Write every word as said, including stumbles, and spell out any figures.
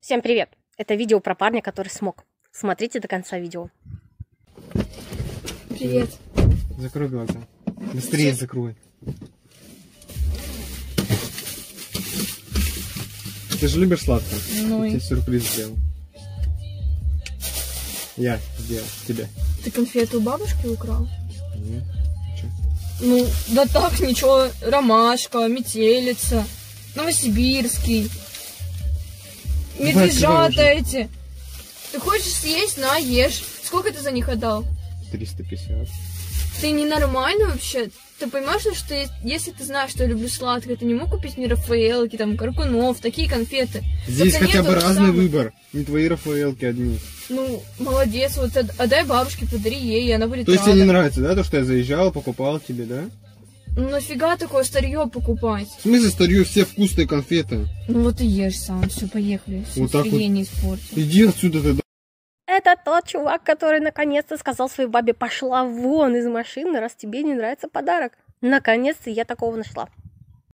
Всем привет! Это видео про парня, который смог. Смотрите до конца видео. Привет. Закрой глаза. Быстрее закрой. Ты же любишь сладкое. Ну и... Я тебе сюрприз сделал. Я сделал тебе. Ты конфету у бабушки украл? Нет. Че? Ну, да так, ничего. Ромашка, метелица, новосибирский. Медвежата эти. Ты хочешь съесть? На, ешь. Сколько ты за них отдал? триста пятьдесят. Ты ненормальный вообще? Ты понимаешь, что ты, если ты знаешь, что я люблю сладкое, ты не мог купить мне Рафаэлки, там, Каркунов, такие конфеты. Здесь только хотя бы разный самых... выбор. Не твои Рафаэлки одни. Ну, молодец. Вот отдай бабушке, подари ей, она будет то рада. То есть тебе не нравится, да, то, что я заезжал, покупал тебе, да? Ну нафига такое старье покупать? В смысле старье? Все вкусные конфеты. Ну вот и ешь сам, все, поехали. Все, вот так вот. Не испортил. Иди отсюда тогда. Это тот чувак, который наконец-то сказал своей бабе: пошла вон из машины, раз тебе не нравится подарок. Наконец-то я такого нашла.